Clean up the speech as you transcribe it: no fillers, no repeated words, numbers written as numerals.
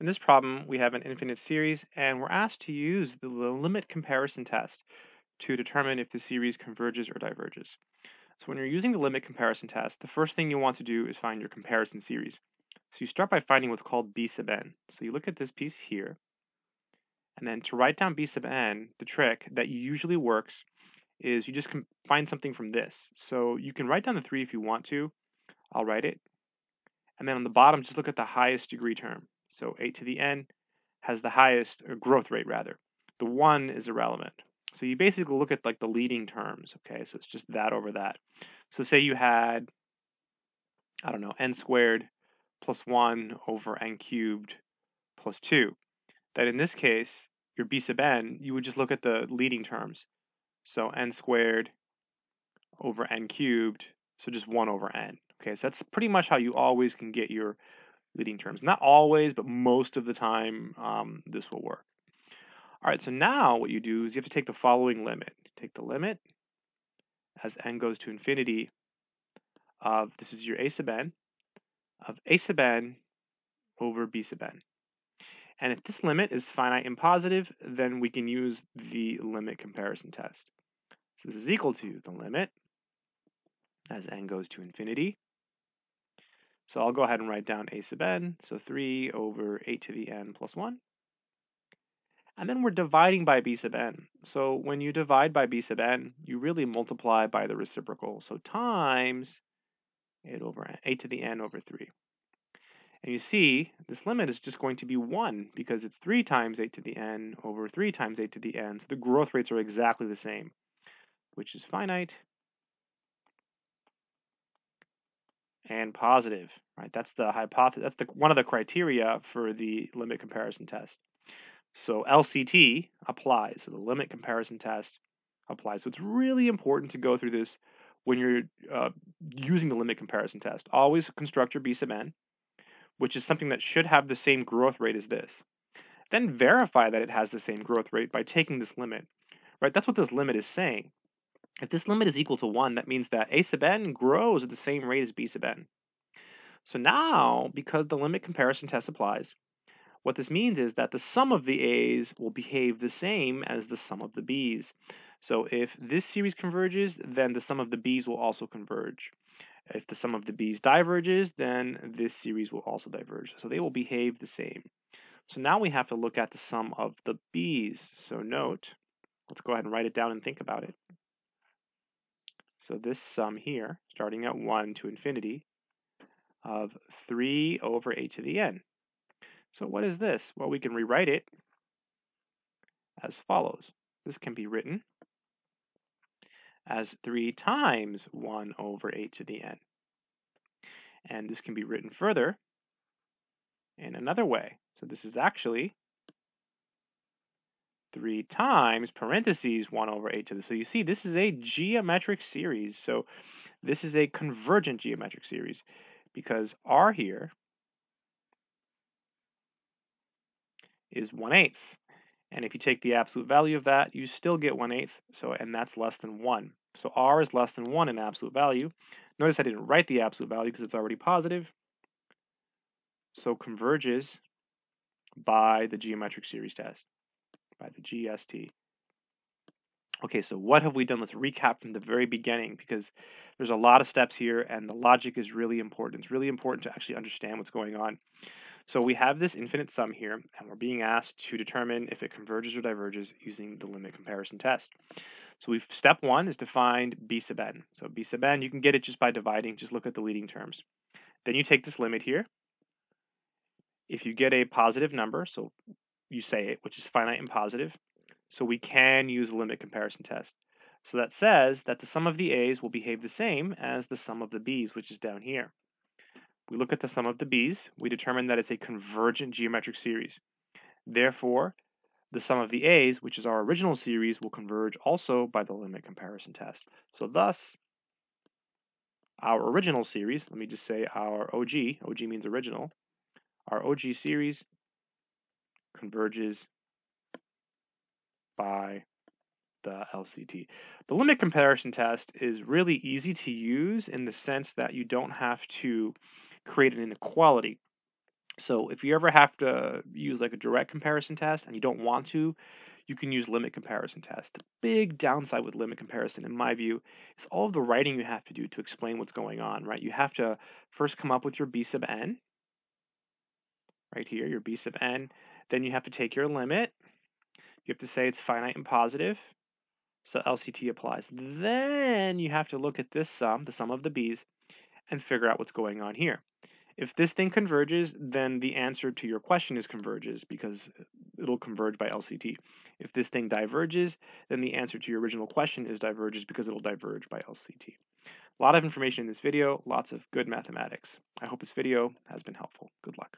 In this problem, we have an infinite series, and we're asked to use the limit comparison test to determine if the series converges or diverges. So when you're using the limit comparison test, the first thing you want to do is find your comparison series. So you start by finding what's called B sub n. So you look at this piece here, and then to write down B sub n, the trick that usually works is you just find something from this. So you can write down the 3 if you want to. I'll write it. And then on the bottom, just look at the highest degree term. So 8 to the n has the highest, or growth rate rather. The 1 is irrelevant. So you basically look at like the leading terms, okay? So it's just that over that. So say you had, I don't know, n squared plus 1 over n cubed plus 2. That in this case, your b sub n, you would just look at the leading terms. So n squared over n cubed, so just 1 over n. Okay, so that's pretty much how you always can get your leading terms. Not always, but most of the time this will work. All right, so now what you do is you have to take the following limit. Take the limit as n goes to infinity of, this is your a sub n, of a sub n over b sub n. And if this limit is finite and positive, then we can use the limit comparison test. So this is equal to the limit as n goes to infinity. So I'll go ahead and write down a sub n, so 3 over 8 to the n plus 1. And then we're dividing by b sub n. So when you divide by b sub n, you really multiply by the reciprocal. So times 8 to the n over 3. And you see, this limit is just going to be 1 because it's 3 times 8 to the n over 3 times 8 to the n. So the growth rates are exactly the same, which is finite and positive, right? That's the hypothesis. That's one of the criteria for the limit comparison test. So LCT applies. So the limit comparison test applies. So it's really important to go through this when you're using the limit comparison test. Always construct your b sub n, which is something that should have the same growth rate as this. Then verify that it has the same growth rate by taking this limit, right? That's what this limit is saying. If this limit is equal to 1, that means that a sub n grows at the same rate as b sub n. So now, because the limit comparison test applies, what this means is that the sum of the a's will behave the same as the sum of the b's. So if this series converges, then the sum of the b's will also converge. If the sum of the b's diverges, then this series will also diverge. So they will behave the same. So now we have to look at the sum of the b's. So note, let's go ahead and write it down and think about it. So this sum here, starting at 1 to infinity, of 3 over 8 to the n. So what is this? Well, we can rewrite it as follows. This can be written as 3 times 1 over 8 to the n. And this can be written further in another way. So this is actually 3 times parentheses 1 over 8 to the. So you see, this is a geometric series. So this is a convergent geometric series because R here is 1/8. And if you take the absolute value of that, you still get 1/8. So, and that's less than 1. So R is less than 1 in absolute value. Notice I didn't write the absolute value because it's already positive. So converges by the geometric series test, by the GST. Okay, so what have we done? Let's recap from the very beginning because there's a lot of steps here and the logic is really important. It's really important to actually understand what's going on. So we have this infinite sum here and we're being asked to determine if it converges or diverges using the limit comparison test. So step one is to find b sub n. So b sub n, you can get it just by dividing, just look at the leading terms. Then you take this limit here. If you get a positive number, so you say it, which is finite and positive. So we can use the limit comparison test. So that says that the sum of the a's will behave the same as the sum of the b's, which is down here. We look at the sum of the b's. We determine that it's a convergent geometric series. Therefore, the sum of the a's, which is our original series, will converge also by the limit comparison test. So thus, our original series, let me just say our OG means original, our OG series converges by the LCT. The limit comparison test is really easy to use in the sense that you don't have to create an inequality. So if you ever have to use like a direct comparison test and you don't want to, you can use limit comparison test. The big downside with limit comparison, in my view, is all of the writing you have to do to explain what's going on, right? You have to first come up with your B sub n, right here, your B sub n. Then you have to take your limit. You have to say it's finite and positive, so LCT applies. Then you have to look at this sum, the sum of the b's, and figure out what's going on here. If this thing converges, then the answer to your question is converges because it'll converge by LCT. If this thing diverges, then the answer to your original question is diverges because it'll diverge by LCT. A lot of information in this video, lots of good mathematics. I hope this video has been helpful. Good luck.